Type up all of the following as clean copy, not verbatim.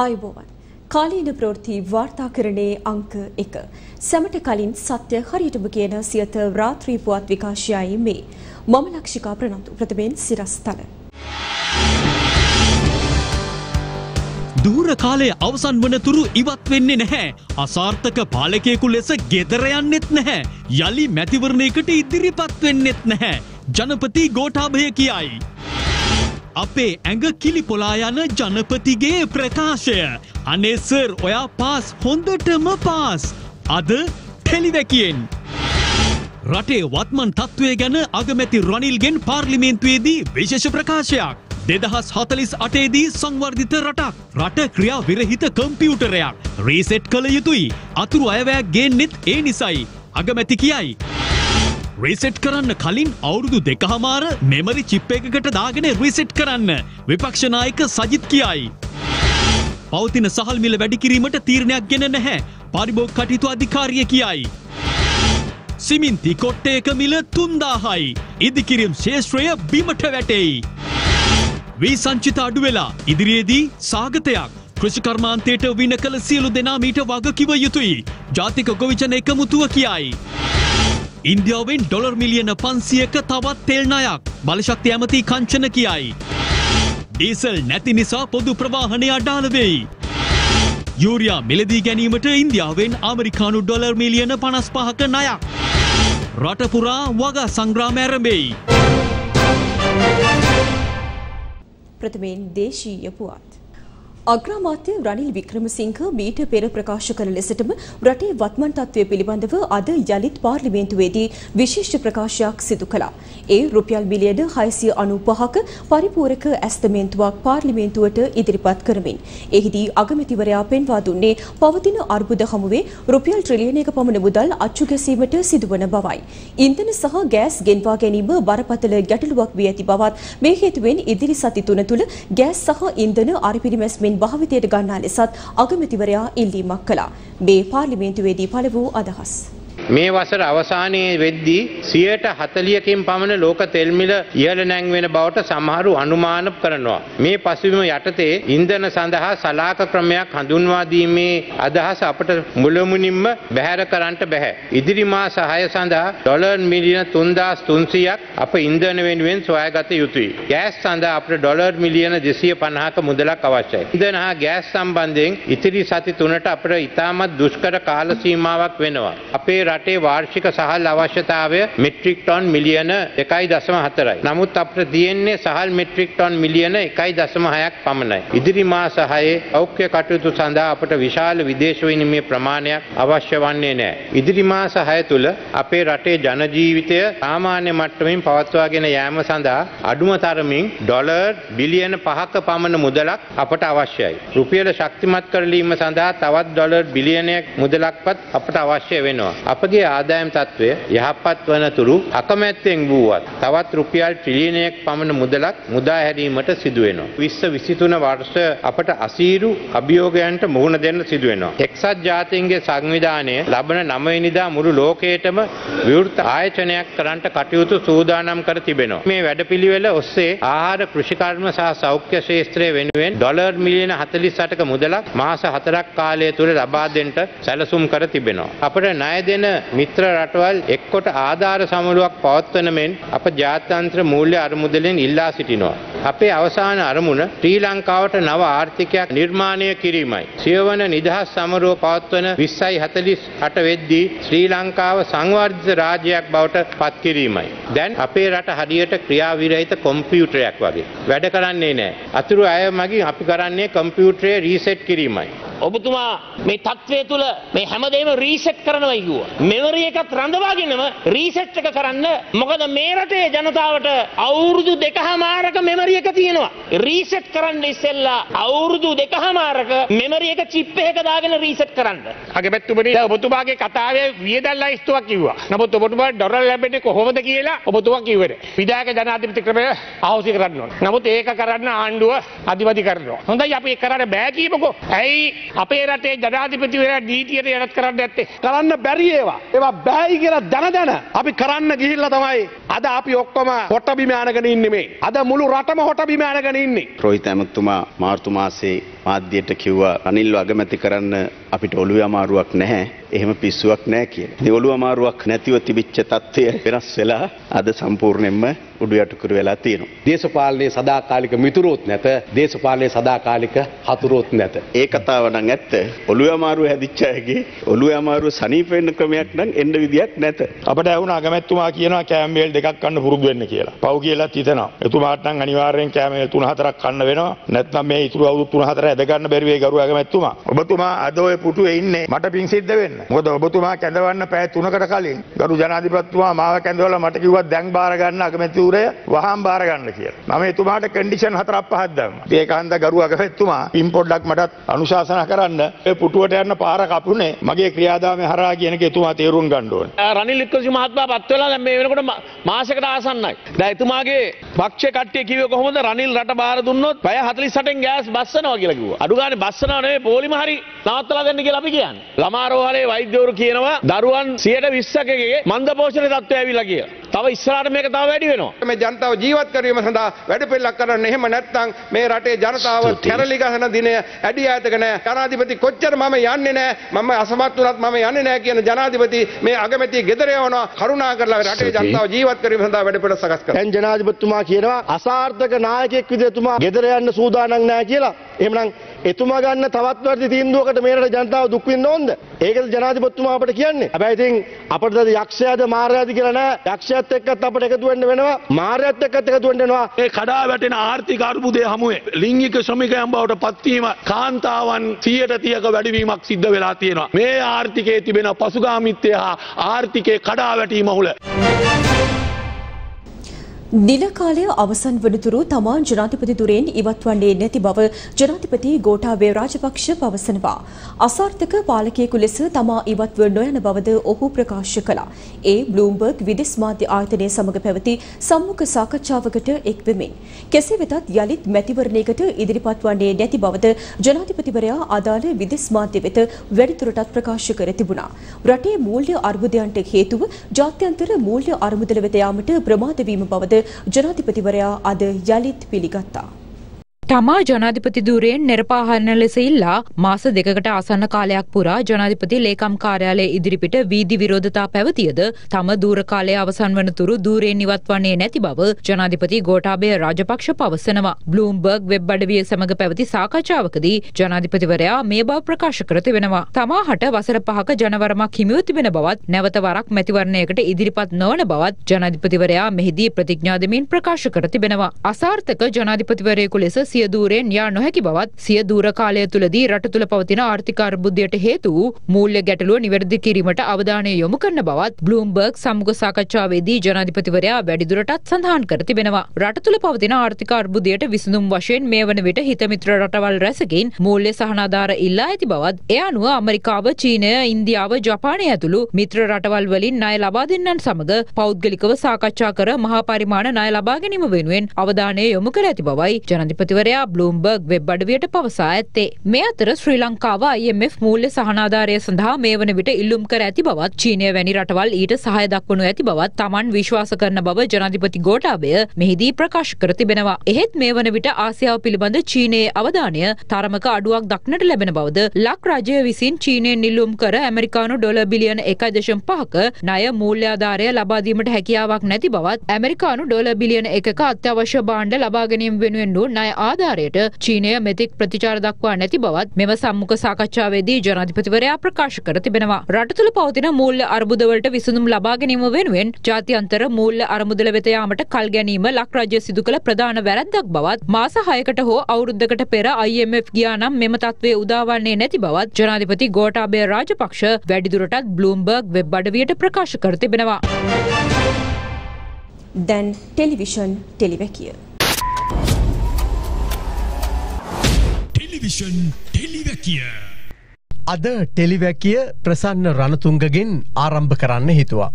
आयुबोवन කාලීන ප්‍රවෘත්ති වාර්තාකරණයේ අංක 1 සැමට කලින් සත්‍ය හරියටම කියන සියත රාත්‍රී පුවත් විකාශයයි මේ මම ලක්ෂිකා ප්‍රනන්දු ප්‍රථමයෙන් සිරස්තල දුර කාලයේ අවසන් වන තුරු ඉවත් වෙන්නේ නැහැ අසාර්ථක පාලකයෙකු ලෙස ගෙදර යන්නෙත් නැහැ යලි මැතිවරණයකට ඉදිරිපත් වෙන්නෙත් නැහැ ජනපති ගෝඨාභය කියයි අපේ ඇඟ කිලිපොලා යන ජනපතිගේ ප්‍රකාශය අනේ සර් ඔයා පාස් හොඳටම පාස් අද ටෙලිවැකියෙන් රටේ වත්මන් තත්ත්වය ගැන අගමැති රනිල්ගෙන් පාර්ලිමේන්තුවේදී විශේෂ ප්‍රකාශයක් 2048 දී සංවර්ධිත රටක් රට ක්‍රියා විරහිත කම්පියුටරයක් රීසෙට් කළ යුතුයි අතුරු අයවැයක් ගේන්නෙත් ඒ නිසයි අගමැති කියයි रीसेट කරන්න කලින් අවුරුදු දෙකමාර මෙමරි චිප් එකකට දාගෙන රීසෙට් කරන්න විපක්ෂ නායක සජිත් කියයි. පවතින සහල් මිල වැඩි කිරීමට තීරණයක් ගෙන නැහැ පරිභෝග කටයුතු අධිකාරිය කියයි. සිමෙන්ති කොට්ටයක මිල 3000යි. ඉදිකිරීම් ශේෂ්ත්‍රය බිමට වැටෙයි. වී සංචිත අඩු වෙලා ඉදිරියේදී සාගතයක් කෘෂිකර්මාන්තයට වින කළ සියලු දෙනා මීට වග කිව යුතුයි. ජාතික ගොවිජන එකමුතුව කියයි. ඉන්දියාවෙන් ඩොලර් මිලියන 500ක තවත් තෙල් ණයක් බලශක්ති ඇමති කංචන කියයි. ඩීසල් නැති නිසා පොදු ප්‍රවාහනය අඩාල වෙයි. යූරියා මිලදී ගැනීමට ඉන්දියාවෙන් ඇමරිකානු ඩොලර් මිලියන 55ක ණයක්. රට පුරා වගා සංග්‍රාම ආරම්භයි. ප්‍රථමයෙන් දේශීය පුවත් අග්‍රාමාත්‍ය රනිල් වික්‍රමසිංහ මීට පෙර ප්‍රකාශ කළ ලෙසටම රටේ වත්මන් තත්ත්වය පිළිබඳව අද යලිත් පාර්ලිමේන්තුවේදී විශේෂ ප්‍රකාශයක් සිදු කළා. ඒ රුපියල් බිලියන 695ක පරිපූරක ඇස්තමේන්තුවක් පාර්ලිමේන්තුවට ඉදිරිපත් කරමින් එහිදී අගමැතිවරයා පෙන්වා දුන්නේ පවතින අර්බුද හමුවේ රුපියල් ට්‍රිලියනයක පමණ මුදල් අච්චු ගැසීමට සිදුවන බවයි. ඉන්ධන සහ ගෑස් ගෙන්වා ගැනීම බරපතල ගැටලුවක් වී ඇති බවත් මේ හේතුවෙන් ඉදිරි සති 3 තුළ ගෑස් සහ ඉන්ධන අරිපිරිමැස්මෙන් භාවිතයට ගන්නා ලෙසත් අගමැතිවරයා ඉල්ලීමක් කළා. මේ පාර්ලිමේන්තුවේදී පළ වූ අදහස් මේ වසර අවසානයේ වෙද්දී 140කින් පමණ ලෝක තෙල් මිල ඉහළ නැංවෙන බවට සමහරු අනුමාන කරනවා. මේ පසුබිම යටතේ ඉන්ධන සඳහා සලාක ක්‍රමයක් හඳුන්වා දීමේ අදහස අපට මුළුමනින්ම බැහැර කරන්නට බැහැ. ඉදිරි මාස 6 සඳහා ඩොලර් මිලියන 3300ක් අප ඉන්ධන වෙනුවෙන් සොයාගත යුතුයි. ගෑස් සඳහා අපට ඩොලර් මිලියන 250ක මුදලක් අවශ්‍යයි. ඉන්ධන හා ගෑස් සම්බන්ධයෙන් ඉදිරි සති 3ට අපට ඉතාමත් දුෂ්කර කාල සීමාවක් වෙනවා. අපේ රටේ වාර්ෂික සහල් අවශ්‍යතාවය මෙට්‍රික් ටන් මිලියන 1.4යි. නමුත් අපට තියෙන්නේ සහල් මෙට්‍රික් ටන් මිලියන 1.6ක් පමණයි. ඉදිරි මාස 6 ඖෂධ කටයුතු සඳහා අපට විශාල විදේශ විනිමය ප්‍රමාණයක් අවශ්‍ය වන්නේ නැහැ. ඉදිරි මාස 6 තුළ අපේ රටේ ජන ජීවිතය සාමාන්‍ය මට්ටමින් පවත්වාගෙන යාම සඳහා අඩුම තරමින් ඩොලර් බිලියන 5ක පමණ මුදලක් අපට අවශ්‍යයි. රුපියල ශක්තිමත් කරලීම සඳහා තවත් ඩොලර් බිලියනයක් මුදලක්වත් අපට අවශ්‍ය වෙනවා. අපගේ ආදායම් තත්ත්වය යහපත් වන තුරු අකමැත්තෙන් වූවත් තවත් රුපියල් ට්‍රිලියනයක් පමණ මුදලක් මුදා හැරීමට සිදු වෙනවා. 2023 වර්ෂ අපට අසීරු අභියෝගයන්ට මුහුණ දෙන්න සිදු වෙනවා. එක්සත් ජාතීන්ගේ සංවිධානය ලබන 9 වෙනිදා මුළු ලෝකයටම විවෘත ආයතනයක් කරන්නට කටයුතු සූදානම් කර තිබෙනවා. මේ වැඩපිළිවෙල ඔස්සේ ආහාර කෘෂිකර්ම සහ සෞඛ්‍ය ශාස්ත්‍රයේ වෙනුවෙන් ඩොලර් මිලියන 48ක මුදලක් මාස 4ක් කාලය තුළ ලබා දෙන්න සැලසුම් කර තිබෙනවා. අපට ණය දෙන මිත්‍ර රටවල් එක්කොට ආධාර සමුළුවක් පවත්වන මෙන් අප ජාත්‍යන්තර මූල්‍ය අරමුදලෙන් ඉල්ලා සිටිනවා. අපේ අවසාන අරමුණ ශ්‍රී ලංකාවට නව ආර්ථිකයක් නිර්මාණය කිරීමයි. සියවන නිදහස් සමරුව පවත්වන 2048 වෙද්දී ශ්‍රී ලංකාව සංවර්ධිත රාජ්‍යයක් බවට පත් කිරීමයි. දැන් අපේ රට හරියට ක්‍රියාවිරහිත කම්පියුටරයක් වගේ වැඩ කරන්නේ නැහැ. අතුරු අය මගින් අපි කරන්නේ කම්පියුටරය රීසෙට් කිරීමයි. ඔබතුමා මේ තත්ත්වය තුළ මේ හැමදේම රීසෙට් කරනවා කියුවා. මෙමරි එකත් රඳවාගෙනම රීසෙට් එක කරන්න. මොකද මේ රටේ ජනතාවට අවුරුදු 2.5ක මෙමරි එක තියෙනවා. රීසෙට් කරන්න ඉස්සෙල්ලා අවුරුදු 2.5ක මෙමරි එක චිප් එකක දාගෙන රීසෙට් කරන්න. අගමැතිතුමනි ඔබතුමාගේ කතාවේ වියදම් ලයිස්තුවක් කිව්වා. නමුත් ඔබතුමා ඩොලර් ලැබෙන්නේ කොහොමද කියලා ඔබතුමා කිව්වේ නැහැ. විධායක ජනාධිපති ක්‍රමය අහෝසි කරන්න ඕන. නමුත් ඒක කරන්න ආණ්ඩුව අධිවදි කරනවා. හොඳයි අපි ඒක කරන්න බෑ කියමුකෝ. ඇයි අපේ රටේ ජනාධිපතිවරයා නීතියට යටත් කරන්න නැත්තේ. කරන්න බැරි ඒවා. ඒවා බෑයි කියලා දැන අපි කරන්න ගිහිල්ලා තමයි අද අපි ඔක්කොම හොට බිම යනගෙන ඉන්නේ මේ. අද මුළු රටම හොට බිම යනගෙන ඉන්නේ. රෝහිත ඇමතුමා මාර්තු මාසයේ මාධ්‍යයට කිව්වා අනිල් අගමැති කරන්න අපිට ඔළුවේ අමාරුවක් නැහැ. එහෙම පිස්සුවක් නැහැ කියලා. ඉතින් ඔළුව අමාරුවක් නැතිව තිබිච්ච තත්ත්වය වෙනස් වෙලා අද සම්පූර්ණයෙන්ම උඩු යටිකුරු වෙලා තියෙනවා. දේශපාලනයේ සදාකාලික මිතුරොත් නැත, දේශපාලනයේ සදාකාලික හතුරොත් නැත. ඒ කතාව නම් ඇත්ත. ඔළුවේ අමාරුව හැදිච්ච අයගේ ඔළුවේ අමාරුව සනීප වෙන්න ක්‍රමයක් නම් එන්න විදියක් නැත. අපිට ඇහුණා අගමැතිතුමා කියනවා කැම්බෙල් දෙකක් කන්න පුරුදු වෙන්න කියලා. පව් කියලා හිතනවා. එතුමාට නම් අනිවාර්යෙන් කැම්බෙල් 3-4ක් කන්න වෙනවා. නැත්නම් මේ ඉතුරු අවුරුදු 3-4 ඇද ගන්න බැරි වෙයි ගරු අගමැතිතුමා. ඔබතුමා අද ඔය පුටුවේ ඉන්නේ මට පිං සිද්ධ වෙන්න. මොකද ඔබතුමා කැඳවන්න පැය 3කට කලින් ගරු ජනාධිපතිතුමා මාව කැඳවලා මට කිව්වා දැන් බාර ගන්න අගමැතිතුමා वहां बार गए कंडीशन हतरा गरु अगुमा इंपोर्ट अनुशासन कर पार का मगे क्रियादा में हर आगे तेरूंग रनिल महाशक आसन्नागे पक्ष कटे की रनिल रट बार दुनो भय हतली सटें गैस बस अड़गा बस बोली हरी लातला लमारो हरे वैद्योर की दरुआन सीएट विस्क मंद पोषण तत्व लगे तब इसराट में तब වැඩි වෙනවා මේ ජනතාව ජීවත් කිරීම සඳහා වැඩපෙළක් කරන්න එහෙම නැත්නම් මේ රටේ ජනතාව කැරලි ගහන දිනය ඇඩි ඈතක නැහැ ජනාධිපති කොච්චර මම යන්නේ නැහැ මම අසමත් වුණත් මම යන්නේ නැහැ කියන ජනාධිපති මේ අගමැති ගෙදර යවනවා කරුණාකරලා රටේ ජනතාව ජීවත් කිරීම සඳහා වැඩපෙළ සකස් කරන්න දැන් ජනාධිපතිතුමා කියනවා අසාර්ථක නායකයෙක් විදිහට තුමා ගෙදර යන්න සූදානම් නැහැ කියලා එහෙමනම් එතුමා ගන්න තවත් වැඩි තීන්දුවකට මේ රටේ ජනතාව දුක් විඳින්න ඕනද ඒකද ජනාධිපතිතුමා අපට කියන්නේ හැබැයි ඉතින් අපට යක්ෂයාද මාරයාද කියලා නැහැ යක්ෂයත් එක්කත් අපට එකතු වෙන්න දිනකාලය අවසන් වනතුරු තමන් ජනාධිපති දුරෙන් ඉවත් වන්නේ නැති බව ජනාධිපති ගෝඨාභය රාජපක්ෂ පවසනවා. අසාර්ථක පාලකයෙකු ලෙස තමා ඉවත්ව නොයන බවද ඔහු ප්‍රකාශ කළා. ඒ බ්ලූම්බර්ග් විදේශ මාධ්‍ය ආයතනය සමග පැවති සම්මුඛ සාකච්ඡාවකට එක් වෙමින් කෙසේ වෙතත් යලිත් මැතිවරණයකට ඉදිරිපත් වන්නේ නැති බවද ජනාධිපතිවරයා අදාළ විදේශ මාධ්‍ය වෙත වැඩිදුරටත් ප්‍රකාශ කර තිබුණා. රටේ මූල්‍ය අර්බුදයන්ට හේතුව ජාත්‍යන්තර මූල්‍ය අරමුදල වෙත යාමට ප්‍රමාද වීම බවද ජනාධිපතිවරයා අද යලිත් පිළිගත්තා. තමා ජනාධිපති ධුරයෙන් නිර්පාහන ලෙස ඉල්ලා මාස දෙකකට ආසන්න කාලයක් පුරා ජනාධිපති ලේකම් කාර්යාලයේ ඉදිරිපිට වීදි විරෝධතා පැවතියද තම දුර කාලයේ අවසන් වනතුරු ධුරයෙන් ඉවත් වන්නේ නැති බව ජනාධිපති ගෝඨාභය රාජපක්ෂ පවසනවා. බ්ලූම්බර්ග් වෙබ් අඩවිය සමග පැවති සාකච්ඡාවකදී ජනාධිපතිවරයා මේ බව ප්‍රකාශ කර තිබෙනවා. තමාට වසර 5ක ජනවරමක් හිමිව තිබෙන බවත් නැවත වරක් මැතිවරණයකට ඉදිරිපත් නොවන බවත් ජනාධිපතිවරයා මෙහිදී ප්‍රතිඥා දෙමින් ප්‍රකාශ කර තිබෙනවා. අසාර්ථක ජනාධිපතිවරයෙකු ලෙස සිය දුරෙන් යා නොහැකි බවත් සිය දුර කාලය තුලදී රට තුල පවතින ආර්ථික අර්බුදයට හේතු වූ මූල්‍ය ගැටලුව නිවැරදි කිරීමට අවධානය යොමු කරන බවත් බ්ලූම්බර්ග් සමග සාකච්ඡාවේදී ජනාධිපතිවරයා වැඩිදුරටත් සඳහන් කර තිබෙනවා. රට තුල පවතින ආර්ථික අර්බුදයට විසඳුම් වශයෙන් මේ වන විට හිතමිත්‍ර රටවල් රැසකින් මූල්‍ය සහනාධාර ඉල්ලා ඇති බවත් ඒ අනුව ඇමරිකාව, චීනය, ඉන්දියාව, ජපානය ඇතුළු මිත්‍ර රටවල් වලින් ණය ලබා දෙන්නන් සමග පෞද්ගලිකව සාකච්ඡා කර මහා පරිමාණ ණය ලබා ගැනීම වෙනුවෙන් අවධානය යොමු කර ඇති බවයි ජනාධිපතිවරයා බ්ලූම්බර්ග් වෙබ් අඩවියට පවසා ඇත්තේ. මේ අතර ශ්‍රී ලංකාව IMF මූල්‍ය සහනාධාරය සඳහා මේ වන විට ඉල්ලුම් කර ඇති බවත් චීනය වැනි රටවල් ඊට සහාය දක්වනු ඇති බවත් Taman විශ්වාස කරන බව ජනාධිපති ගෝඨාභය මෙහිදී ප්‍රකාශ කර තිබෙනවා. එහෙත් මේ වන විට ආසියාව පිළිබඳ චීනයේ අවධානය තරමක අඩුවක් දක්නට ලැබෙන බවද ලක් රජය විසින් චීනයෙන් ඉල්ලුම් කර ඇමරිකානු ඩොලර් බිලියන 1.5ක ණය මූල්‍ය ආධාරය ලබා දීමට හැකියාවක් නැති බවත් ඇමරිකානු ඩොලර් බිලියන 1ක අත්‍යවශ්‍ය භාණ්ඩ ලබා ගැනීම වෙනුවෙන් ණය ආධාරයට චීනය මෙතෙක් ප්‍රතිචාර දක්වා නැති බවත් මෙම සම්මුඛ සාකච්ඡාවේදී ජනාධිපතිවරයා ප්‍රකාශ කර තිබෙනවා. රට තුළ පවතින මූල්‍ය අර්බුදවලට විසඳුම් ලබා ගැනීම වෙනුවෙන් ජාත්‍යන්තර මූල්‍ය අරමුදල වෙත යාමට කල් ගැනීම ලක් රජය සිදු කළ ප්‍රධාන වැරැද්දක් බවත් මාස 6කට හෝ අවුරුද්දකට පෙර IMF ගියා නම් මෙම තත්ත්වය උදා වන්නේ නැති බවත් ජනාධිපති ගෝඨාභය රාජපක්ෂ වැඩිදුරටත් බ්ලූම්බර්ග් වෙබ් අඩවියට ප්‍රකාශ කර තිබෙනවා. දැන් ටෙලිවිෂන් ටෙලිවැකිය අද ටෙලිවැකිය ප්‍රසන්න රණතුංගගෙන් ආරම්භ කරන්න හිතුවා.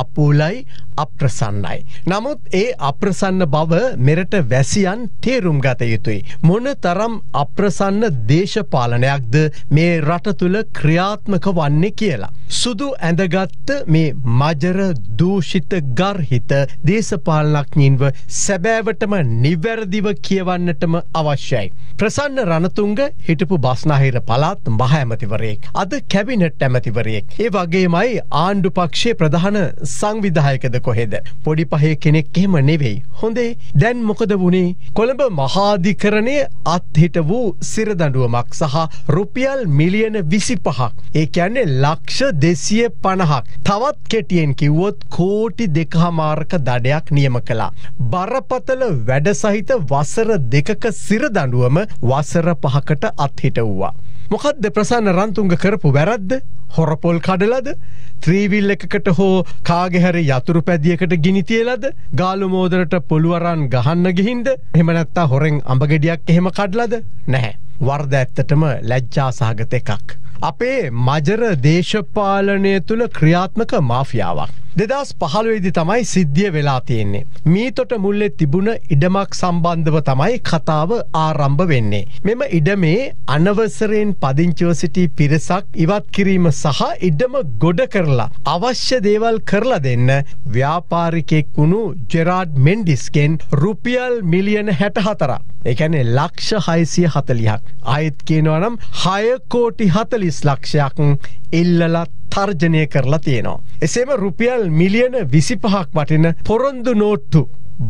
අපූලයි අප්‍රසන්නයි. නමුත් ඒ අප්‍රසන්න බව මෙරට වැසියන් තේරුම් ගත යුතුයි. මොන තරම් අප්‍රසන්න දේශපාලනයක්ද මේ රට තුළ ක්‍රියාත්මක වන්නේ කියලා. සුදු ඇඳගත් මේ මජර දූෂිත ගර්හිත දේශපාලනඥයින්ව සැබෑවටම නිවැරදිව කියවන්නටම අවශ්‍යයි. ප්‍රසන්න රණතුංග හිටපු බස්නාහිර පළාත් මහ ඇමතිවරයෙක්. අද කැබිනට් ඇමතිවරයෙක්. ඒ වගේමයි ආණ්ඩු පක්ෂයේ ප්‍රධාන සංවිධායකද කොහෙද. පොඩි පහේ කෙනෙක් එහෙම නෙවෙයි. හොඳේ දැන් මොකද වුණේ? කොළඹ මහාධිකරණයේ අත්හිට වූ සිරදඬුවමක් සහ රුපියල් මිලියන 25ක්. ඒ කියන්නේ ලක්ෂ 250ක්. තවත් කෙටියෙන් කිව්වොත් කෝටි 2.5ක දඩයක් නියම කළා. බරපතල වැඩ සහිත වසර 2ක සිරදඬුවම වසර 5කට අත්හිට වුණා. මොකද්ද ප්‍රසන්න රන්තුංග කරපු වැරද්ද? හොරපොල් කඩලද? ත්‍රීවිල් එකකට හෝ කාගේ හරි යතුරු පැදියකට ගිනි තියලාද? ගාලු මෝදරට පොළුවරන් ගහන්න ගිහින්ද? එහෙම නැත්නම් හොරෙන් අඹ ගෙඩියක් එහෙම කඩලාද? නැහැ. වර්ධ ඇත්තටම ලැජ්ජාසහගත එකක්. අපේ මජර දේශපාලනය තුළ ක්‍රියාත්මක මාෆියාවක්. 2015 තමයි සිද්ධිය වෙලා තියෙන්නේ. මීතොට මුල්ලේ තිබුණ ඉඩමක් සම්බන්ධව තමයි කතාව ආරම්භ වෙන්නේ. මෙම ඉඩමේ අනවසරයෙන් පදිංචිව සිටි පිරිසක් ඉවත් කිරීම සහ ඉඩම ගොඩ කරලා අවශ්‍ය දේවල් කරලා දෙන්න ව්‍යාපාරිකයෙක් වුණු ජෙරාඩ් මෙන්ඩිස්ගෙන් රුපියල් මිලියන 64ක්. ඒ කියන්නේ ලක්ෂ 640ක්. ආයෙත් කියනවා නම් 6 කෝටි 40 ලක්ෂයක් ඉල්ලලා තර්ජනය කරලා තියෙනවා. එසේම රුපියල් මිලියන 25ක් වටින පොරොන්දු නෝට්ටු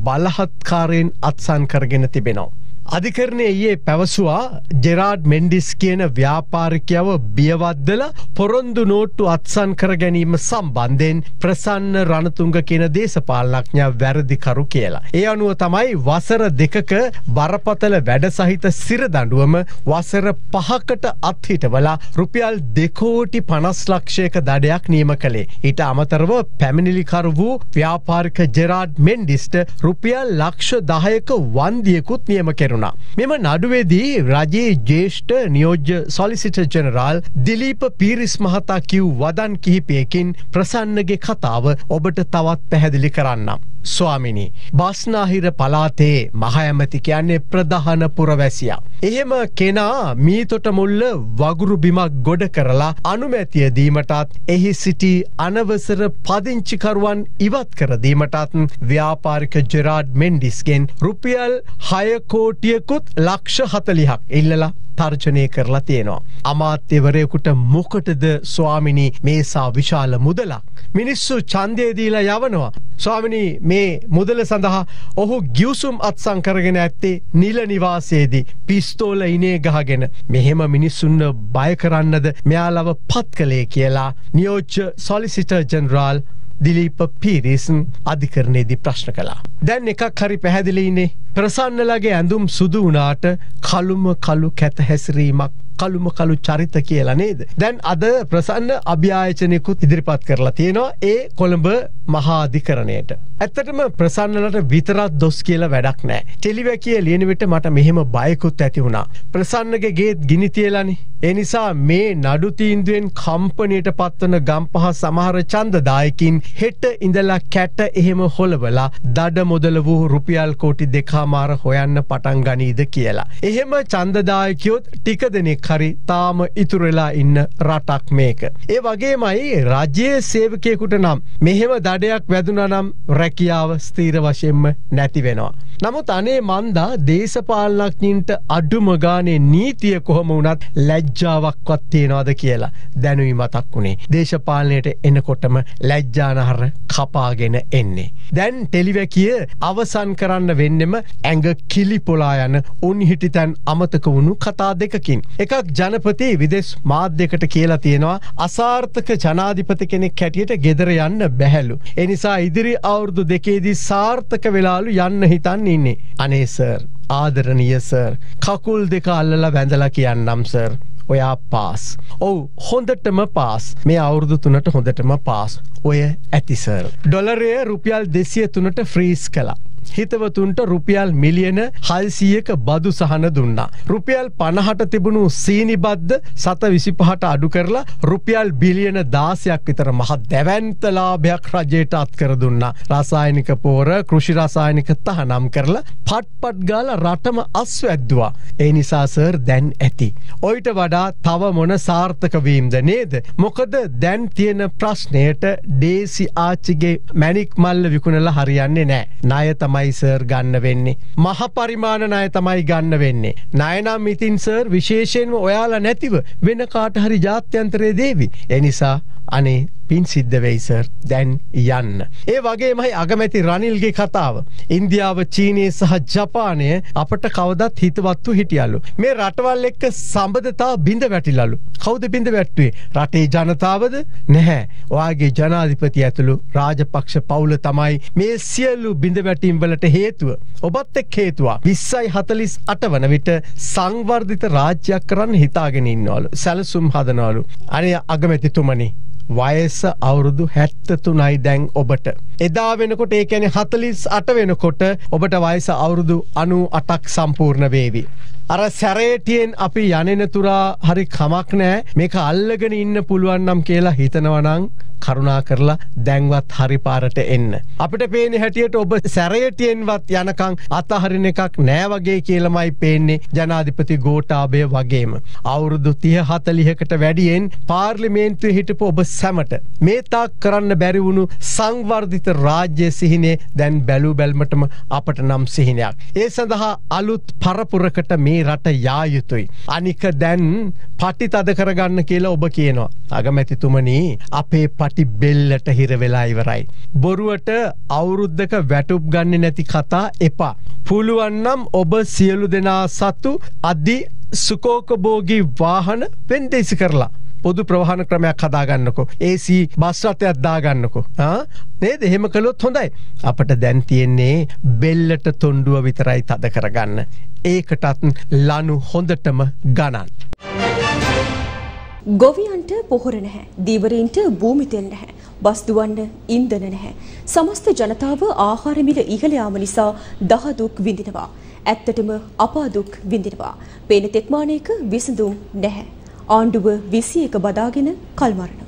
බලහත්කාරයෙන් අත්සන් කරගෙන තිබෙනවා. අධිකරණය ඊයේ පැවසුවා ජෙරාඩ් මෙන්ඩිස් කියන ව්‍යාපාරිකයව බියවද්දලා පොරොන්දු නෝට්ටු අත්සන් කර ගැනීම සම්බන්ධයෙන් ප්‍රසන්න රණතුංග කියන දේශපාලනඥයා වැරදිකරු කියලා. ඒ අනුව තමයි වසර 2ක බරපතල වැඩ සහිත සිරදඬුවම වසර 5කට අත්හිටවලා රුපියල් 2 කෝටි 50 ලක්ෂයක දඩයක් නියම කළේ. ඊට අමතරව පැමිණිලිකරු වූ ව්‍යාපාරික ජෙරාඩ් මෙන්ඩිස්ට රුපියල් ලක්ෂ 10ක වන්දියකුත් නියම කෙරුණා. මෙම නඩුවේදී රජයේ ජ්‍යෙෂ්ඨ නියෝජ්‍ය සොලිසිටර් ජෙනරාල් දිලීප පීරිස් මහතා කිව් වදන් කිහිපයකින් ප්‍රසන්නගේ කතාව ඔබට තවත් පැහැදිලි කරන්නම්. ස්වාමිනී, බස්නාහිර පලාතේ මහඇමති කියන්නේ ප්‍රධාන පුරවැසියා. එහෙම කෙනා මීතොට මුල්ල වගුරු බිමක් ගොඩ කරලා අනුමැතිය දීමටත්, එහි සිටි අනවසර පදිංචිකරුවන් ඉවත් කරදීමටත් ව්‍යාපාරික ජෙරාඩ් මෙන්ඩිස්ගෙන් රුපියල් 6 කෝටියකුත් ලක්ෂ 40ක් ඉල්ලලා තර්ජනය කරලා තියෙනවා. අමාත්‍යවරයෙකුට මොකටද ස්වාමිනී මේසා විශාල මුදලක්? මිනිස්සු ඡන්දය දීලා යවනවා. ස්වාමිනී මේ මුදල සඳහා ඔහු ගිවිසුම් අත්සන් කරගෙන ඇත්තේ නිල නිවාසයේදී පිස්තෝල ඉනේ ගහගෙන. මෙහෙම මිනිස්සුන්ව බය කරන්නද මෙයාලව පත් කළේ කියලා නියෝජ්‍ය සොලිසිටර් ජෙනරාල් දිලීප පීරිස් අධිකරණයේදී ප්‍රශ්න කළා. දැන් එකක් හරි පැහැදිලිනේ. ප්‍රසන්නලගේ ඇඳුම් සුදු වුණාට කළුම කළු කැත හැසිරීමක්, කළුම කළු චරිත කියලා නේද? දැන් අද ප්‍රසන්න අභ්‍යායචනයකුත් ඉදිරිපත් කරලා තියෙනවා ඒ කොළඹ මහාධිකරණයට. ඇත්තටම ප්‍රසන්නලට විතරක් දොස් කියලා වැඩක් නැහැ. ටෙලිවැකිය ලියන විට මට මෙහෙම බයකුත් ඇති වුණා. ප්‍රසන්නගේ ගේත් ගිනි තියලානේ. ඒ නිසා මේ නඩු තීන්දුවෙන් කම්පනියට පත්වන ගම්පහ සමහර ඡන්දදායකින් හෙට ඉඳලා කැට එහෙම හොලවලා දඩ මොදල වූ රුපියල් කෝටි 2.5ක් හොයන්න පටන් ගනීද කියලා. එහෙම ඡන්දදායකියොත් ටික දෙනෙක් හරි තාම ඉතුරුලා ඉන්න රටක් මේක. ඒ වගේමයි රජයේ සේවකයෙකුට නම් මෙහෙම දඩයක් වැදුනා නම් රැකියාව ස්ථීර වශයෙන්ම නැති වෙනවා. නමුත් අනේ මන්දා දේශපාලනඥයින්ට අඩුම ගානේ නීතිය කොහම වුණත් ලැජ්ජාවක්වත් තියනවාද කියලා දැනුයි මතක් වුණේ. දේශපාලනයට එනකොටම ලැජ්ජානහර කපාගෙන එන්නේ. දැන් ටෙලිවැකිය අවසන් කරන්න වෙන්නෙම ඇඟ කිලිපොලා යන උන්හිටිතන් අමතක වුණු කතා දෙකකින්. එකක් ජනපති විදෙස් මාධ්‍යකට කියලා තියෙනවා අසාර්ථක ජනාධිපති කෙනෙක් හැටියට ගෙදර යන්න බැහැලු. ඒ නිසා ඉදිරි අවුරුදු 2 සාර්ථක වෙලාලු යන්න හිතන් ඉන්නේ. අනේ සර්, ආදරණීය සර්, කකුල් දෙක අල්ලලා වැඳලා කියන්නම් සර්. ඔයා පාස්. ඔව් හොඳටම පාස්. මේ අවුරුදු 3ට හොඳටම පාස්. ඔය ඇති සර්. ඩොලරය රුපියල් 203ට ෆ්‍රීස් කළා. හිතවතුන්ට රුපියල් මිලියන 700ක බදු සහන දුන්නා. රුපියල් 50ට තිබුණු සීනි බද්ද 725ට අඩු කරලා රුපියල් බිලියන 16ක් විතර මහ දැවැන්ත ලාභයක් රජයට අත්කර දුන්නා. රසායනික පොර, කෘෂි රසායනික තහනම් කරලා පට්පට් ගාලා රටම අස්වැද්දුවා. ඒ නිසා සර් දැන් ඇති. ඔයිට වඩා තව මොන සාර්ථක වීමද නේද? මොකද දැන් තියෙන ප්‍රශ්නයට ඩේසි ආච්චිගේ මැණික් මල්ල විකුණලා හරියන්නේ නැහැ. ණය තමයි සර් ගන්න වෙන්නේ. මහ පරිමාණ ණය තමයි ගන්න වෙන්නේ. ණය නම් ඉතින් සර් විශේෂයෙන්ම ඔයාලා නැතිව වෙන කාට හරි ජාත්‍යන්තරයේ දෙවි. ඒ නිසා අනේ පින් සිද්ධ වෙයි සර් දැන් යන්න. ඒ වගේමයි අගමැති රනිල්ගේ කතාව. ඉන්දියාව, චීනය සහ ජපානය අපට කවදත් හිතවත්තු හිටියලු. මේ රටවල් එක්ක සම්බන්ධතා බිඳ වැටිලලු. කවුද බිඳ වැට්ටුවේ? රටේ ජනතාවද? නැහැ. ඔයාගේ ජනාධිපති ඇතුළු රාජපක්ෂ පවුල තමයි මේ සියලු බිඳ වැටීම් වලට හේතුව. ඔබත් එක් හේතුවා. 2048 වන විට සංවර්ධිත රාජ්‍යයක් කරන්න හිතාගෙන ඉන්නවලු. සැලසුම් හදනවලු. අනේ අගමැතිතුමනි, වයස අවුරුදු 73යි දැන් ඔබට. එදා වෙනකොට ඒ කියන්නේ 48 වෙනකොට ඔබට වයස අවුරුදු 98ක් සම්පූර්ණ වේවි. අර සැරේටියෙන් අපි යන්නේතුරා හරි කමක් නැහැ. මේක අල්ලගෙන ඉන්න පුළුවන් නම් කියලා හිතනවා නම් කරුණා කරලා දැන්වත් හරි පාරට එන්න. අපිට පේන හැටියට ඔබ සැරේටියෙන්වත් යනකම් අතහරින එකක් නෑ වගේ කියලාමයි පේන්නේ ජනාධිපති ගෝඨාභය වගේම. අවුරුදු 30-40කට වැඩියෙන් පාර්ලිමේන්තුවේ හිටපු ඔබ සැමට මේ තාක් කරන්න බැරි වුණු සංවර්ධිත රාජ්‍ය සිහිනේ දැන් බැලූ බැල්මටම අපට නම් සිහිනයක්. ඒ සඳහා අලුත් පරපුරකට මේ රට යා යුතුයි. අනික දැන් පටිතද කරගන්න කියලා ඔබ කියනවා. අගමැතිතුමනි, අපේ පටි බෙල්ලට හිර වෙලා ඉවරයි. බොරුවට අවුරුද්දක වැටුප් ගන්න නැති කතා එපා. පුළුවන් නම් ඔබ සියලු දෙනා සතු අධි සුකෝකභෝගී වාහන වෙන්දේසි කරලා පොදු ප්‍රවාහන ක්‍රමයක් හදාගන්නකෝ. AC බස් රථයක් දාගන්නකෝ. නේද? එහෙම කළොත් හොඳයි. අපට දැන් තියෙන්නේ බෙල්ලට තොණ්ඩුව විතරයි තද කරගන්න. ඒකටත් ලනු හොඳටම ගණන්. ගොවියන්ට පොහොර නැහැ, දීවරීන්ට භූමි තෙල් නැහැ, බස් දුවන්න ඉන්ධන නැහැ. සමස්ත ජනතාව ආහාර මිල ඉහළ යාම නිසා දහදුක් විඳිනවා. ඇත්තටම අපාදුක් විඳිනවා. පේන තෙක්මානයක විසඳුම් නැහැ. ආණ්ඩුව 21 බදාගෙන කල්මරනවා.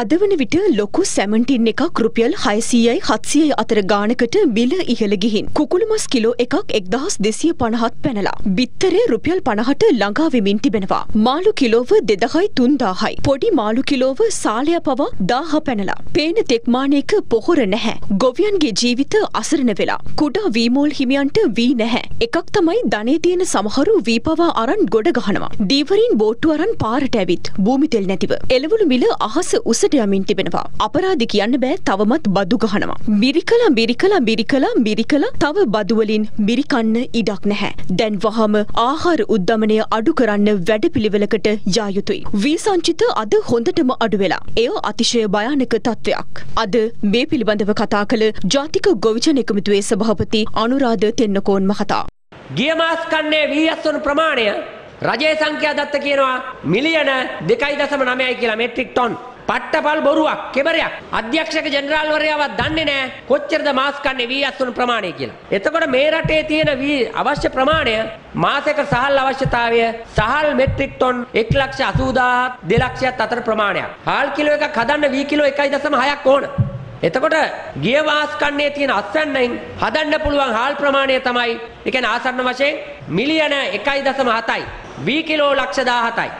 අද වන විට ලොකු සැමන්ටින් එකක් රුපියල් 600යි 700යි අතර ගානකට මිල ඉහළ ගිහින්. කුකුළු මස් කිලෝ එකක් 1250ක් පැනලා. බිත්තරේ රුපියල් 50ට ළඟා වෙමින් තිබෙනවා. මාළු කිලෝව 2000යි 3000යි. පොඩි මාළු කිලෝව සාලය පවා 1000 පැනලා. පේන තෙක්මානයක පොහොර නැහැ. ගොවියන්ගේ ජීවිත අසරණ වෙලා. කුඩා වීමෝල් හිමියන්ට වී නැහැ. එකක් තමයි ධනේ තියෙන සමහරු වී පවා අරන් ගොඩ ගහනවා. දීවරින් බෝට්ටු අරන් පාරට ඇවිත්. භූමි තෙල් නැතිව. එළවලු මිල අහස උස යමින් තිබෙනවා. අපරාධ කියන්න බෑ, තවමත් බදු ගහනවා. මිරිකලා තව බදු වලින් මිරිකන්න ඉඩක් නැහැ. දැන් වහම ආහාර උද්දමනය අඩු කරන්න වැඩපිළිවෙලකට යා යුතුයි. වීසංචිත අද හොඳටම අඩු වෙලා. එය අතිශය භයානක තත්වයක්. අද මේ පිළිබඳව කතා කළ ජාතික ගොවිජන එකමුතුවේ සභාපති අනුරාධ තෙන්නකෝන් මහතා. ගිය මාස කන්නේ වීයස්වන ප්‍රමාණය රජයේ සංඛ්‍යා දත්ත කියනවා මිලියන 2.9යි කියලා මෙට්‍රික් ටොන්. පට්ටපල් බොරුවක්, කෙබරයක්. අධ්‍යක්ෂක ජෙනරාල්වරයාවත් දන්නේ නැහැ කොච්චරද මාස් කන්නේ වී අසුන් ප්‍රමාණය කියලා. එතකොට මේ රටේ තියෙන වී අවශ්‍ය ප්‍රමාණය මාසයක සහල් අවශ්‍යතාවය සහල් මෙට්‍රික් ටොන් 1,80,000 2,00,000 අතර ප්‍රමාණයක්. හාල් කිලෝ එකක් හදන්න වී කිලෝ 1.6ක් ඕන. එතකොට ගිය මාස් කන්නේ තියෙන අස්සන්නෙන් හදන්න පුළුවන් හාල් ප්‍රමාණය තමයි, ඒ කියන්නේ ආසන්න වශයෙන් මිලියන 1.7යි වී කිලෝ 1,17යි.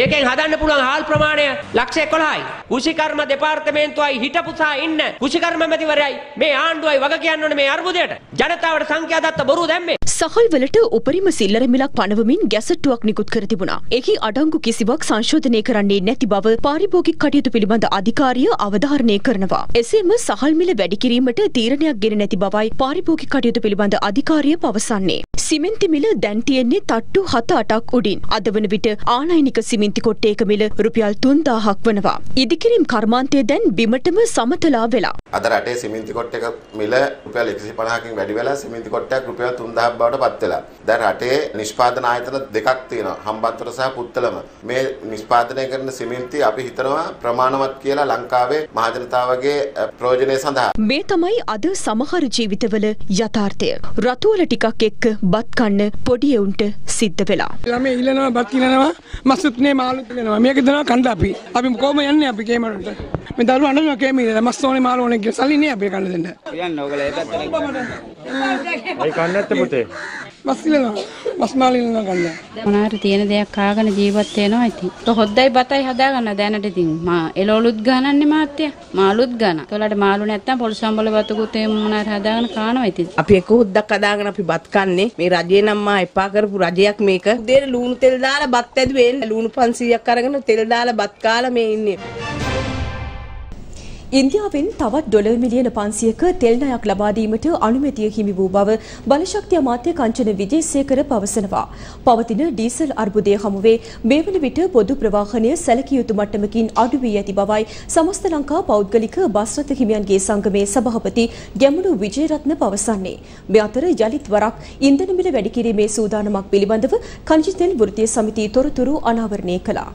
ඒකෙන් හදන්න පුළුවන් හාල් ප්‍රමාණය 111යි. කුෂිකර්ම දෙපාර්තමේන්තුවයි හිටපු සහ ඉන්න කුෂිකර්ම මැතිවරයයි මේ ආණ්ඩුවයි වග කියන්න ඕනේ මේ අර්බුදයට. ජනතාවට සංඛ්‍යා දත්ත බොරු දැම්මේ. සහල් වලට උපරිම සිල්ලර මිලක් පනවමින් ගැසට්ටුවක් නිකුත් කර තිබුණා. ඒකී අඩංගු කිසිවක් සංශෝධනය කරන්නේ නැති බව පාරිභෝගික කටයුතු පිළිබඳ අධිකාරිය අවධාරණය කරනවා. එසේම සහල් මිල වැඩි කිරීමට තීරණයක් ගෙන නැති බවයි පාරිභෝගික කටයුතු පිළිබඳ අධිකාරිය පවසන්නේ. සිමෙන්ති මිල දැන් තියෙන්නේ තට්ටු 7-8ක් උඩින්. අද වන විට ආනයනික සිමෙන්ති කොට්ටේක මිල රුපියල් 3000ක් වනවා. ඉදිකිරීම් කර්මාන්තය දැන් බිමටම සමතලා වෙලා. අද රටේ සිමෙන්ති කොට්ටේක මිල රුපියල් 150කින් වැඩි වෙලා සිමෙන්ති කොට්ටයක් රුපියල් 3000ක් බවට පත් වෙලා. දැන් රටේ නිෂ්පාදන ආයතන දෙකක් තියෙනවා. හම්බන්තොට සහ පුත්තලම. මේ නිෂ්පාදනය කරන සිමෙන්ති අපි හිතනවා ප්‍රමාණවත් කියලා ලංකාවේ මහජනතාවගේ ප්‍රයෝජනය සඳහා. මේ තමයි අද සමහර ජීවිතවල යථාර්ථය. රතුවල ටිකක් එක්ක බත් කන්න පොඩි උන්ට සිද්ධ වෙලා. ළමයි ඉල්ලනවා බත් ඉල්ලනවා මස්සුත් නේ මාළුත් වෙනවා. මේක දෙනවා කණ්ඩාපි. අපි කොහොම යන්නේ අපි කේමරට? मैं दारू आना क्या मिलेगा मस्तों ने माल होने के साली नहीं आप ये करने देना यार नौकरी तो नहीं करने तो बोलते मस्त लेना मस्त माल लेना करना मनार तीन दिन कहाँ करने जीवत तेरो है थी तो होता ही बताये हदा करना देना डे दिन माँ एलोलुद गाना नहीं मारते मालुद गाना तो लड़ मालू ने इतना बोल सांबले बातों को ते मनार हदा करना कहाँ है थी अब ये को होता कदा करना फिर बात करने मेरे राज्य ना माँ पाकर पूरा राज्य एक में कर देर लून तेल डाला बात तेज बेल लून पंसी एक करेंगे तेल डाला बात काला में इन्हें ඉන්දියාවෙන් තවත් ඩොලර් මිලියන 500ක තෙල් ණයක් ලබා දීමට අනුමැතිය හිමි වූ බව බලශක්ති අමාත්‍ය කංචන විජේසේකර පවසනවා. පවතින ඩීසල් අර්බුදය හමුවේ මේ වන විට පොදු ප්‍රවාහනය සැලකිය යුතු මට්ටමකින් අඩු වී ඇති බවයි සමස්ත ලංකා පෞද්ගලික බස් රථ හිමියන්ගේ සංගමේ සභාපති ගැමුණු විජේරත්න පවසන්නේ. මේ අතර යලිත් වරක් ඉන්ධන මිල වැඩි කිරීමේ සූදානමක් පිළිබඳව කනිජ තෙල් වෘත්තීය සමිතිය තොරතුරු අනාවරණය කළා.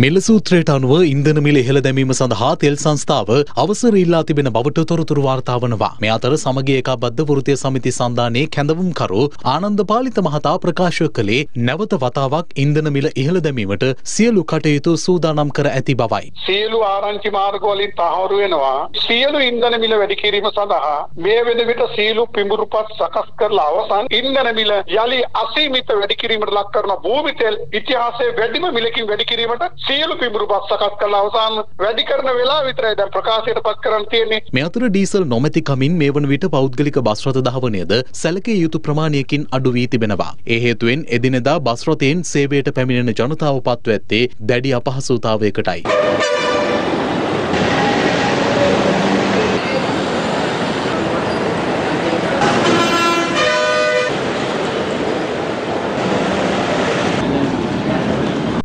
මෙල සූත්‍රයට අනුව ඉන්ධන මිල ඉහළ දැමීම සඳහා තෙල් සංස්ථාව අවසර ඉල්ලා තිබෙන බවට තොරතුරු වාර්තා වනවා. මේ අතර සමගි ඒකාබද්ධ වෘත්තීය සමිති සන්ධානයේ කැඳවුම්කරු ආනන්ද පාලිත මහතා ප්‍රකාශ කළේ නැවත වතාවක් ඉන්ධන මිල ඉහළ දැමීමට සියලු කටයුතු සූදානම් කර ඇති බවයි. සියලු ආරංචි මාර්ගවලින් තහවුරු වෙනවා. සියලු ඉන්ධන මිල වැඩි කිරීම සඳහා මේ වෙන විට සියලු පිඹුරුපත් සකස් කරලා අවසන් ඉන්ධන මිල යලි අසීමිත වැඩි කිරීමට ලක් කරන භූමි තෙල් ඉතිහාසයේ වැඩිම මිලකින් වැඩි කිරීමට සියලු පිඹුරුපත් සකස් කළ අවසන් වැඩි කරන වෙලාව විතරයි දැන් ප්‍රකාශයට පත් කරන්න තියෙන්නේ. මේ අතර ඩීසල් නොමැති කමින් මේ වන විට පෞද්ගලික බස් රථ දහවනයද සැලකිය යුතු ප්‍රමාණයකින් අඩු වී තිබෙනවා. ඒ හේතුවෙන් එදිනෙදා බස් රථයෙන් සේවයට පැමිණෙන ජනතාව පත්ව ඇත්තේ දැඩි අපහසුතාවයකටයි.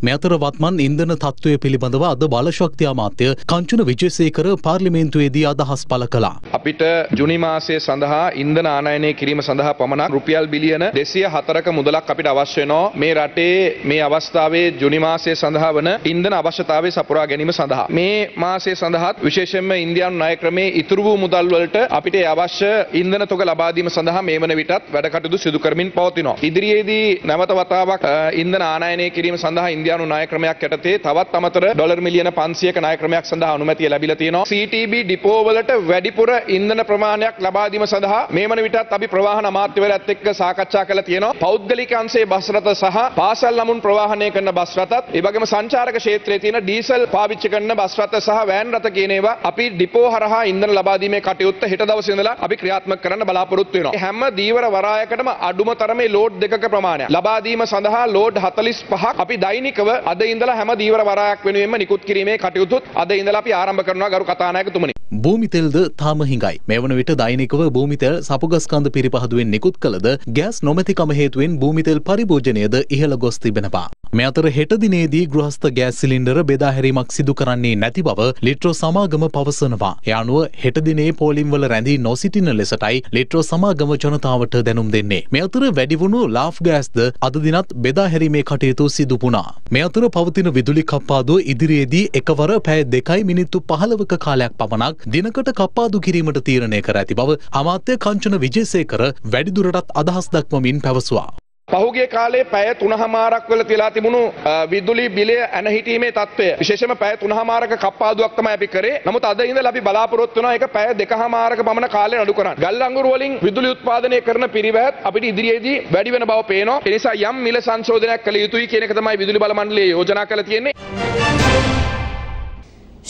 මෙතර වත්මන් ඉන්ධන තත්ත්වය පිළිබඳව අද බලශක්ති අමාත්‍ය කංචන විජේසේකර පාර්ලිමේන්තුවේදී අදහස් පළ කළා. අපිට ජුනි මාසයේ සඳහා ඉන්ධන ආනයනය කිරීම සඳහා පමණක් රුපියල් බිලියන 204ක මුදලක් අපිට අවශ්‍ය වෙනවා. මේ රටේ මේ අවස්ථාවේ ජුනි මාසයේ සඳහා වන ඉන්ධන අවශ්‍යතාවය සපුරා ගැනීම සඳහා මේ මාසයේ සඳහාත් විශේෂයෙන්ම ඉන්දියානු ණය ක්‍රමයේ ඉතුරු වූ මුදල් වලට අපිට අවශ්‍ය ඉන්ධන තොග ලබා දීම සඳහා මේ වන විටත් වැඩ කටයුතු සිදු කරමින් පවතිනවා. ඉදිරියේදී නැවත වතාවක් ඉන්ධන ආනයනය කිරීම සඳහා නායක්‍රමයක් යටතේ තවත් අමතර ඩොලර් මිලියන 500ක නායක්‍රමයක් සඳහා අනුමැතිය ලැබිලා තියෙනවා. CTB ඩිපෝ වලට වැඩිපුර ඉන්ධන ප්‍රමාණයක් ලබා දීම සඳහා මේ වන විටත් අපි ප්‍රවාහන අමාත්‍යවරයාත් එක්ක සාකච්ඡා කරලා තියෙනවා. පෞද්ගලික අංශයේ බස් රථ සහ පාසල් ළමුන් ප්‍රවාහනය කරන බස් රථත් ඒ වගේම සංචාරක ක්ෂේත්‍රයේ තියෙන ඩීසල් පාවිච්චි කරන බස් රථ සහ වෑන් රථ කියන ඒවා අපි ඩිපෝ හරහා ඉන්ධන ලබා දීමේ කටයුත්ත හෙට දවසේ ඉඳලා අපි ක්‍රියාත්මක කරන්න බලාපොරොත්තු වෙනවා. හැම දීවර වරායකටම අඩුම තරමේ ලෝඩ් දෙකක ප්‍රමාණයක් ලබා දීම සඳහා ලෝඩ් 45ක් අපි දෛනික අද ඉඳලා හැම දීවර වරායක් වෙනුවෙන්ම නිකුත් කිරීමේ කටයුතුත් අද ඉඳලා අපි ආරම්භ කරනවා ගරු කතානායකතුමනි. භූමි තෙල්ද තාම හිඟයි. මේ වන විට දෛනිකව භූමි තෙල් සපුගස්කන්ධ පිරිපහදුවෙන් නිකුත් කළද ගෑස් නොමැතිකම හේතුවෙන් භූමි තෙල් පරිභෝජනයද ඉහළ ගොස් තිබෙනවා. මේ අතර හෙට දිනේදී ගෘහස්ත ගෑස් සිලින්ඩර බෙදා හැරීමක් සිදු කරන්නේ නැති බව ලිට්‍රෝ සමාගම පවසනවා. ඒ අනුව හෙට දිනේ පෝලිම් වල රැඳී නොසිටින ලෙසටයි ලිට්‍රෝ සමාගම ජනතාවට දැනුම් දෙන්නේ. මේ අතර වැඩි වුණු ලාෆ් ගෑස්ද අද දිනත් බෙදා හැරීමේ කටයුතු සිදු වුණා. මේ අතර පවතින විදුලි කප්පාදුව ඉදිරියේදී එකවර පැය 2:15ක කාලයක් පමණක් දිනකට කප්පාදු කිරීමට තීරණය කර ඇති බව අමාත්‍ය කංචන විජේසේකර වැඩිදුරටත් අදහස් දක්වමින් පැවසුවා. පහුගිය කාලේ පැය 3:00ක් වල තියලා තිබුණු විදුලි බිලය ඇන හිටීමේ තත්ත්වය විශේෂයෙන්ම පැය 3:00ක කප්පාදුවක් තමයි අපි කරේ. නමුත් අද ඉඳලා අපි බලාපොරොත්තු වෙනවා ඒක පැය 2:00ක පමණ කාලේ නඩු කරන්න. ගල් අඟුරු වලින් විදුලි උත්පාදනය කරන පිරිවැයත් අපිට ඉදිරියේදී වැඩි වෙන බව පේනවා. ඒ නිසා යම් මිල සංශෝධනයක් කළ යුතුයි කියන එක තමයි විදුලි බල මණ්ඩලය යෝජනා කරලා තියෙන්නේ.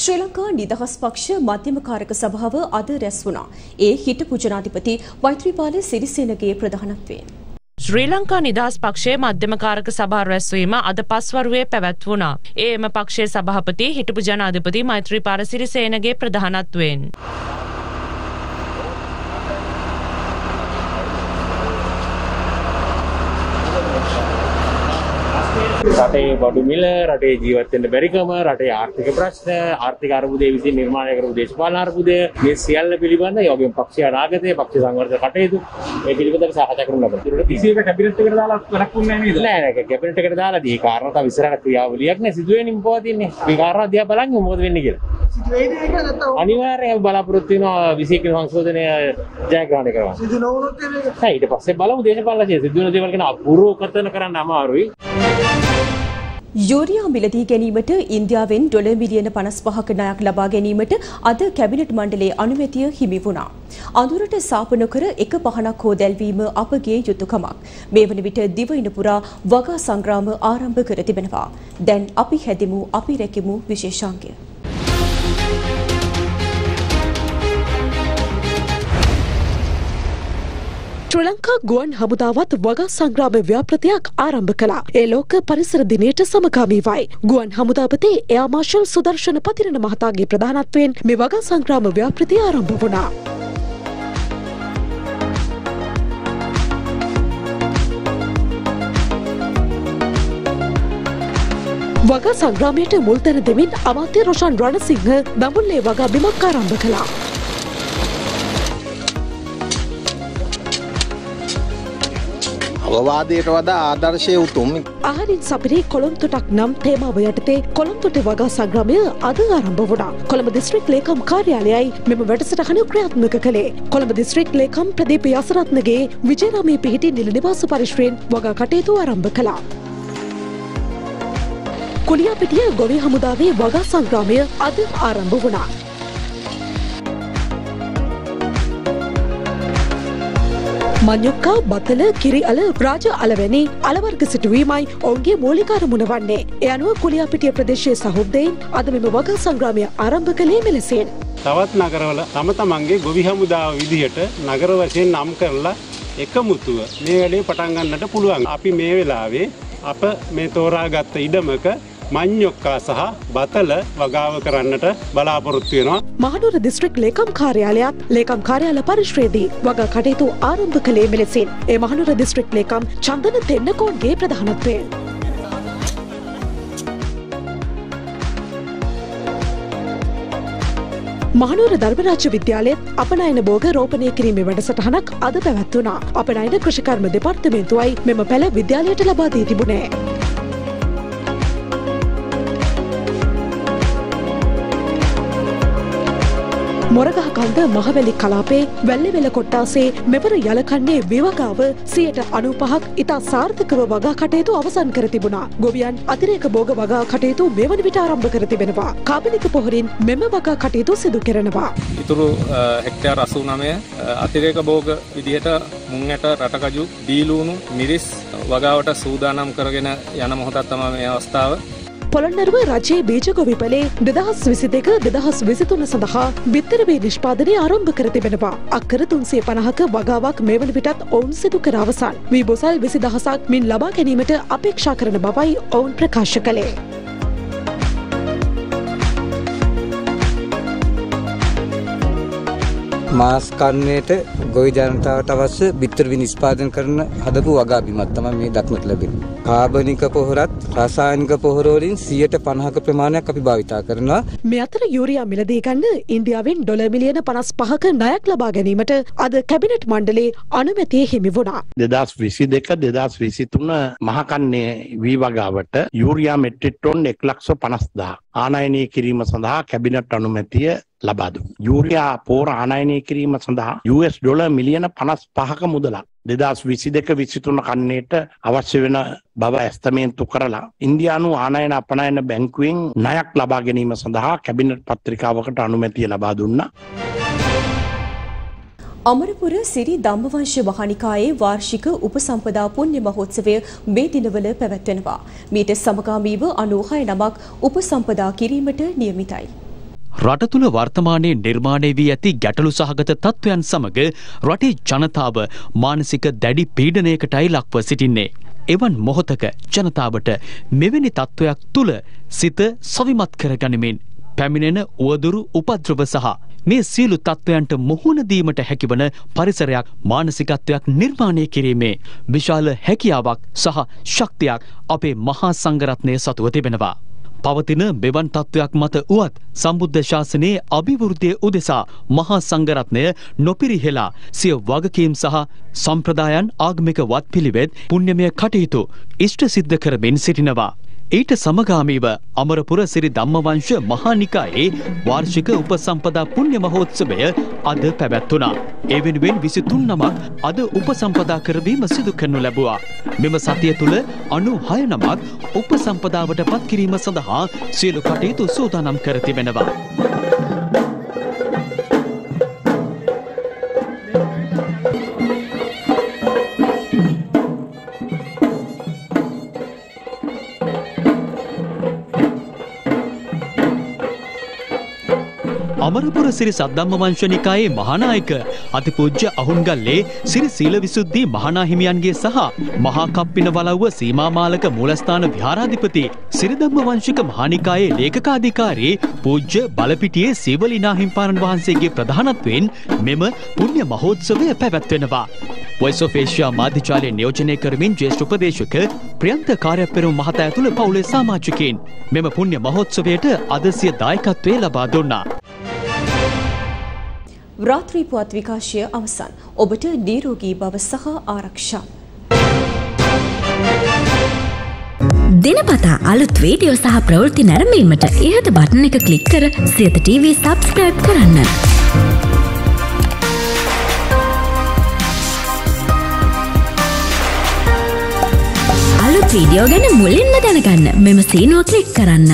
ශ්‍රී ලංකා නිදහස් පක්ෂ මධ්‍යමකාරක සභාව අද රැස් වුණා. ඒ හිටපු ජනාධිපති මෛත්‍රීපාල සිරිසේනගේ ප්‍රධානත්වයෙන් ශ්‍රී ලංකා නිදහස් පක්ෂයේ මධ්‍යමකාරක සභාව රැස්වීම අද පස්වරුවේ පැවැත්වුණා. ඒම පක්ෂයේ සභාපති හිටපු ජනාධිපති මෛත්‍රීපාල සිරිසේනගේ ප්‍රධානත්වයෙන් රටේ බඩු මිල, රටේ ජීවත් වෙන්න බැරි කම, රටේ ආර්ථික ප්‍රශ්න, ආර්ථික අර්බුදය විසින් නිර්මාණය කරපු දේශපාලන අර්බුදය, මේ සියල්ල පිළිබඳ, ඒ වගේම පක්ෂීය අනාගතය, පක්ෂ සංවර්ධන කටයුතු මේ පිළිබඳව සාකච්ඡා කරමු අපි. ඒකට කිසියක කැබිනට් එකට දාලා කරක්ුන්නේ නැහැ නේද? නෑ නෑ කැබිනට් එකට දාලා දී කාරණා තමයි ඉස්සරහට ක්‍රියාවලියක් නේ සිදු වෙන්නේ මොකද තින්නේ. මේ කාරණා දිහා බලන්නේ මොකද වෙන්නේ කියලා. अनिवार्य बलपुरती विषय संशोधन जयग्रहण कर पक्ष बल देशपाल अपूर्वकर्तन कर यूरिया मिलदी ගැනීමට ඉන්දියාවෙන් ඩොලර් මිලියන 55ක ණයක් ලබා ගැනීමට අද කැබිනට් මණ්ඩලයේ අනුමැතිය හිමි වුණා. අඳුරට සාප නොකර එක පහනක් හෝ දැල්වීම අපගේ යුතුයකමක්. මේ වන විට දිවයින පුරා වගා සංග්‍රාම ආරම්භ කර තිබෙනවා. දැන් අපි හැදෙමු අපි රැකෙමු විශේෂාංගය. श्रीलंका गुवन हमुदावत वगा संग्राम व्याप्रतियाक आरंभ कला एलोक परिसर दिनेट समगामी वाई गुवन हमुदावते एयर मार्शल सुदर्शन पतिरन महतागे प्रधानत्वेन मे वगा संग्राम व्याप्रति आरंभ वुणा वगा संग्रामयेट මුල්තැන දෙමින් අමාත්‍ය රොෂන් රණසිංහ දඹුල්ලේ වගා බිමක් ආරම්භ කළා. අවවාදයට වඩා ආදර්ශයේ උතුම් ආහාරින් සපිරි කොළොන්තොටක් නම් තේමාව යටතේ කොළොන්තොට වගා සංග්‍රාමය අද ආරම්භ වුණා. කොළඹ දිස්ත්‍රික් ලේකම් කාර්යාලයයි මෙම වැඩසටහන ක්‍රියාත්මක කළේ. කොළඹ දිස්ත්‍රික් ලේකම් ප්‍රදීප යසරත්නගේ විජේරාමයේ පිහිටි නිල නිවාස පරිශ්‍රයෙන් වගා කටයුතු ආරම්භ කළා. කුලියාපිටිය ගොවි හමුදාවේ වගා සංග්‍රාමය අද ආරම්භ වුණා. मन्युक्का बतल किरी अल राज अलवेनी अलवर्ग सिटुवीमाई ओंगे मूलिकार मुनवन्ने एनुव कुलियापिटिय प्रदेशये सहोदेन अद मेम वगा संग्रामय आरंभ कले मेलसेन तवत नगरवल तम तमंगे गोवि हमुदाव विधियट नगर वशेन नाम करला एकमुतुव मे वेले पटन गන්නට පුළුවන්. අපි මේ වෙලාවේ අප මේ තෝරාගත් ඉඩමක මඤ්ඤොක්කා සහ බතල වගාව කරන්නට බලාපොරොත්තු වෙනවා. මහනුවර දිස්ත්‍රික් ලේකම් කාර්යාලයත් ලේකම් කාර්යාල පරිශ්‍රයේදී වගා කටයුතු ආරම්භ කළේ මෙලෙසින්. ඒ මහනුවර දිස්ත්‍රික් ලේකම් චන්දන තෙන්නකෝන්ගේ ප්‍රධානත්වයෙන් මහනුවර ධර්මරාජ්‍ය විද්‍යාලයේ අපනයන භෝග රෝපණය කිරීමේ වැඩසටහනක් අද පැවැත්වුණා. අපනයන කෘෂිකර්ම දෙපාර්තමේන්තුවයි මෙම පැළ විද්‍යාලයට ලබා දී තිබුණේ. මොරගහ කන්ද මහවැලි කලාපේ වැල්ලෙවල කොට්ටාසේ මෙවර යලකන්නේ විවගාව 95%ක් ඉතා සාර්ථකව වගා කටයුතු අවසන් කර තිබුණා. ගොවියන් අතිරේක භෝග වගා කටයුතු මෙවන විට ආරම්භ කර තිබෙනවා. කාබනික පොහොරින් මෙම වගා කටයුතු සිදු කරනවා. ඉතුරු හෙක්ටයාර 89 අතිරේක භෝග විදිහට මුං ඇට රටකජු දීලූණු මිරිස් වගාවට සූදානම් කරගෙන යන මොහොතක් තමයි මේ අවස්ථාව. පොළොන්නරුව රජයේ බීජ ගොවිපලේ 2022-2023 සඳහා බිත්තරවේ නිෂ්පාදනය ආරම්භ කර තිබෙනවා. අක්කර 350ක වගාවක් මේ වන විටත් ඔවුන් සිදු කර අවසන්. වී බොසල් 20000ක් මින් ලබා ගැනීමට අපේක්ෂා කරන බවයි ඔවුන් ප්‍රකාශ කළේ. මාස් කන්නේට ගොවි ජනතාවට අවශ්‍ය බිත්තරවේ නිෂ්පාදනය කරන හදපු වගා බිමක් තමයි මේ දක්නට ලැබෙන්නේ. කාබනික පොහොරත් රසායනික පොහොර වලින් 150ක ප්‍රමාණයක් අපි භාවිතා කරනවා. මේ අතර යූරියා මිලදී ගන්න ඉන්දියාවෙන් ඩොලර් මිලියන 55ක ණයක් ලබා ගැනීමට අද කැබිනට් මණ්ඩලයේ අනුමැතිය හිමි වුණා. 2022 2023 මහ කන්නේ වීවගාවට යූරියා මෙට්‍රික් ටොන් 150000 ආනයනය කිරීම සඳහා කැබිනට් අනුමැතිය ලබා දුන්නා. යූරියා පොහොර ආනයනය කිරීම සඳහා US ඩොලර් මිලියන 55ක මුදලක් 2022-23 කන්නේට අවශ්‍ය වෙන බව ඇස්තමේන්තු කරලා ඉන්දියානු ආනයන අපනයන බැංකුවෙන් ණයක් ලබා ගැනීම සඳහා කැබිනට් පත්‍රිකාවකට අනුමැතිය ලබා දුන්නා. අමරපුර සිරි ධම්මවංශ වහනිකායේ වාර්ෂික උපසම්පදා පුණ්‍ය මහෝත්සවය මේ දිනවල පැවැත්වෙනවා. මීට සමගාමීව 96 නමක් උපසම්පදා කිරීමට නියමිතයි. රට තුළ වර්තමානයේ නිර්මාණය වී ඇති ගැටලු සහගත තත්ත්වයන් සමග රටේ ජනතාව මානසික දැඩි පීඩනයකටයි ලක්ව සිටින්නේ. එවන් මොහොතක ජනතාවට මෙවැනි තත්ත්වයක් තුළ සිත සවිමත් කරගනිමින් පැමිණෙන උවදුරු උපද්‍රව සහ මේ සියලු තත්ත්වයන්ට මුහුණ දීමට හැකිවන පරිසරයක් මානසිකත්වයක් නිර්මාණය කිරීමේ විශාල හැකියාවක් සහ ශක්තියක් අපේ මහා සංඝරත්නය සතුව තිබෙනවා. පවතින මෙවන් තත්ත්වයක් මත උවත් සම්බුද්ධ ශාසනයේ අභිවෘද්ධිය උදෙසා මහා සංඝරත්නය නොපිරිහෙලා සිය වගකීම් සහ සම්ප්‍රදායන් ආගමික වත්පිළිවෙත් පුණ්‍යමය කටයුතු ඉෂ්ට සිද්ධ කරමින් සිටිනවා. ඊට සමගාමීව අමරපුර සිරි ධම්මවංශ මහානිකායේ වාර්ෂික උපසම්පදා පුණ්‍ය මහෝත්සවය අද පැවැත්වුණා. ඒ වෙනුවෙන් 23 නමක් අද උපසම්පදා කරවීම සිදු කරනු ලැබුවා. මෙම සතිය තුළ 96 නමක් උපසම්පදාවට පත් කිරීම සඳහා සියලු කටයුතු සූදානම් කර තිබෙනවා. අමරපුර සිරි සද්ධම්ම වංශනිකායේ මහානායක අතිපූජ්‍ය අහුන්ගල්ලේ සිරි සීල විසුද්ධි මහානා හිමියන්ගේ සහ මහා කප්පින වලව්ව සීමාමාලක මූලස්ථාන විහාරාධිපති සිරි ධම්ම වංශික මහානිකායේ ලේකකාධිකාරී පූජ්‍ය බලපිටියේ සීවලිනා හිම්පාණන් වහන්සේගේ ප්‍රධානත්වයෙන් මෙම පුණ්‍ය මහෝත්සවය පැවැත්වෙනවා. වොයිස් ඔෆ් ඒෂියා මාධ්‍යජාලය නියෝජනය කරමින් ජ්‍යෙෂ්ඨ උපදේශක ප්‍රියන්ත කාර්යපෙරුම් මහතා ඇතුළු පවුලේ සමාජිකයින් මෙම පුණ්‍ය මහෝත්සවයට අද සිය දායකත්වය ලබා දුන්නා. රාත්‍රී පුවත් විකාශය අවසන්. ඔබට නිරෝගී බව සහ ආරක්ෂා. දිනපතා අලුත් වීඩියෝ සහ ප්‍රවෘත්ති නැරඹීමට ඉහත බටන් එක ක්ලික් කර සියත ටීවී subscribe කරන්න. අලුත් වීඩියෝ ගැන මුලින්ම දැනගන්න මෙම සීනුව ක්ලික් කරන්න.